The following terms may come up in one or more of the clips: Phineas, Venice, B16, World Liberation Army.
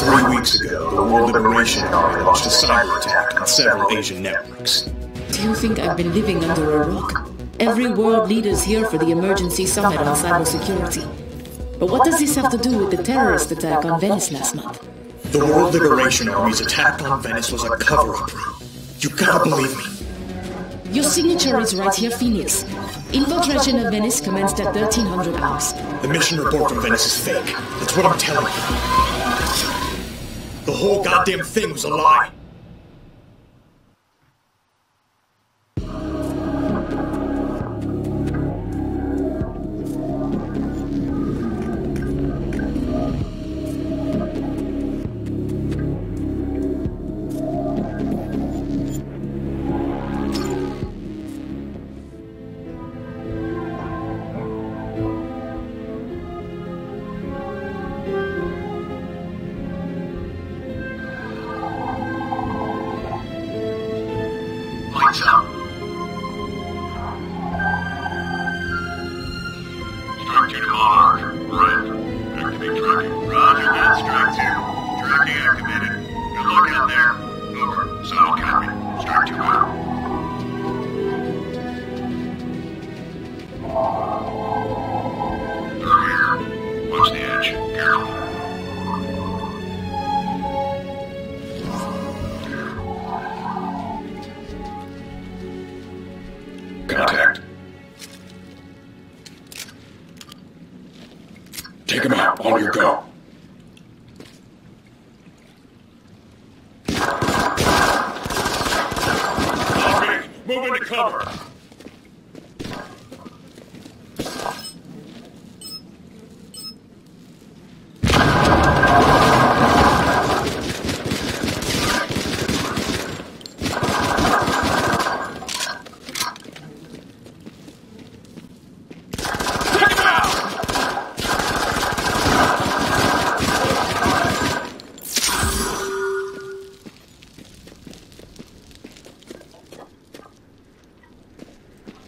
3 weeks ago, the World Liberation Army launched a cyber attack on several Asian networks. Do you think I've been living under a rock? Every world leader's here for the emergency summit on cybersecurity. But what does this have to do with the terrorist attack on Venice last month? The World Liberation Army's attack on Venice was a cover-up. You gotta believe me. Your signature is right here, Phineas. Infiltration of Venice commenced at 1300 hours. The mission report from Venice is fake. That's what I'm telling you. The whole goddamn thing was a lie. Strike 2 to Mars, red. Activate tracking. Roger that, Strike 2. Tracking activated. Good luck out there. Over. Sound copy. Strike 2 out. They're here. Watch the edge. Careful. Contact. Take him out. On your go. Copy. Move into cover.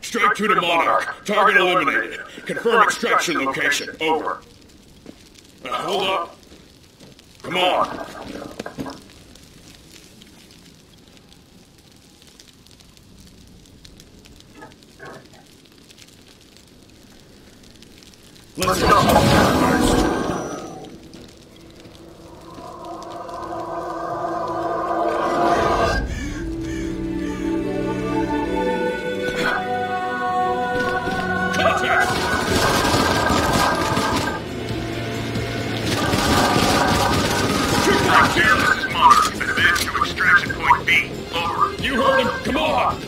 Strike 2 to Monarch. Target eliminated. Confirm extraction location. Over. Now hold up. Come on. Let's go. Careless Monarch has advanced to extraction point B. Over. You heard him. Come on!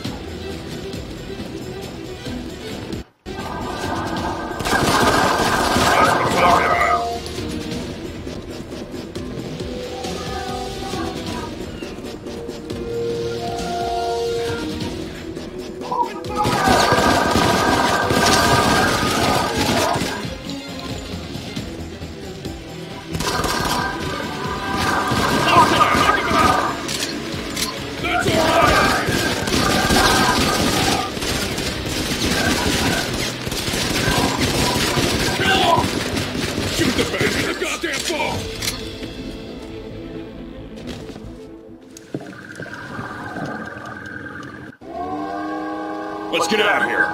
Let's get out of here.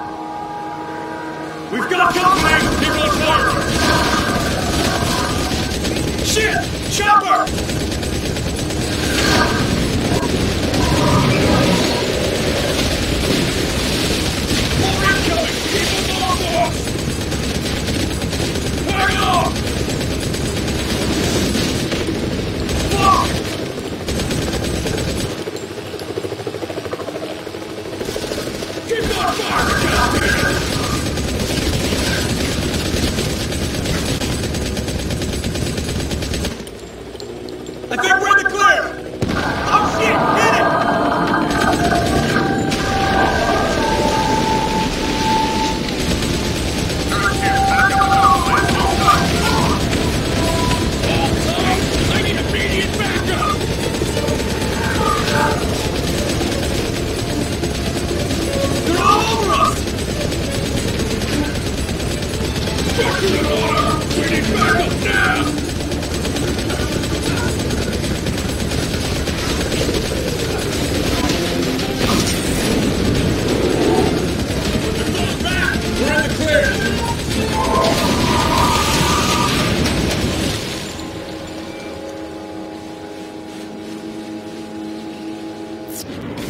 We've got contact! People on fire! Shit! Chopper! More incoming! People on us! Hang on! Fuck! I think we're in the clear! Oh shit! Hit it! I need immediate backup! They're all over us! Fucking order! We need backup now! Phineas.